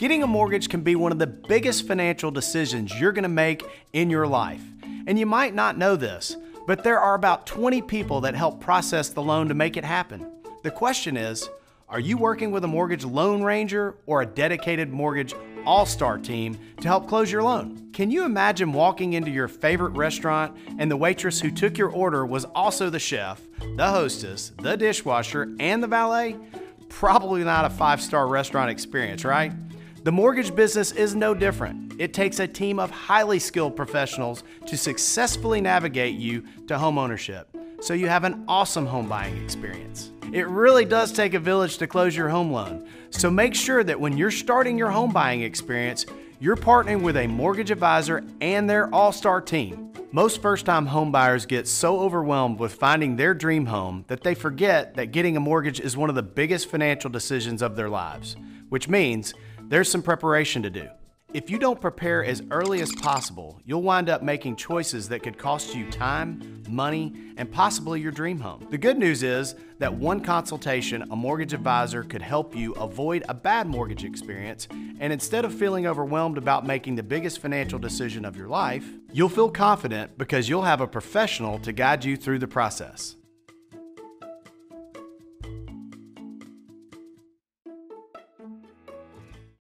Getting a mortgage can be one of the biggest financial decisions you're going to make in your life. And you might not know this, but there are about 20 people that help process the loan to make it happen. The question is, are you working with a mortgage loan ranger or a dedicated mortgage all-star team to help close your loan? Can you imagine walking into your favorite restaurant and the waitress who took your order was also the chef, the hostess, the dishwasher, and the valet? Probably not a five-star restaurant experience, right? The mortgage business is no different. It takes a team of highly skilled professionals to successfully navigate you to homeownership, so you have an awesome home buying experience. It really does take a village to close your home loan, so make sure that when you're starting your home buying experience, you're partnering with a mortgage advisor and their all-star team. Most first-time homebuyers get so overwhelmed with finding their dream home that they forget that getting a mortgage is one of the biggest financial decisions of their lives, which means there's some preparation to do. If you don't prepare as early as possible, you'll wind up making choices that could cost you time, money, and possibly your dream home. The good news is that one consultation, a mortgage advisor could help you avoid a bad mortgage experience, and instead of feeling overwhelmed about making the biggest financial decision of your life, you'll feel confident because you'll have a professional to guide you through the process.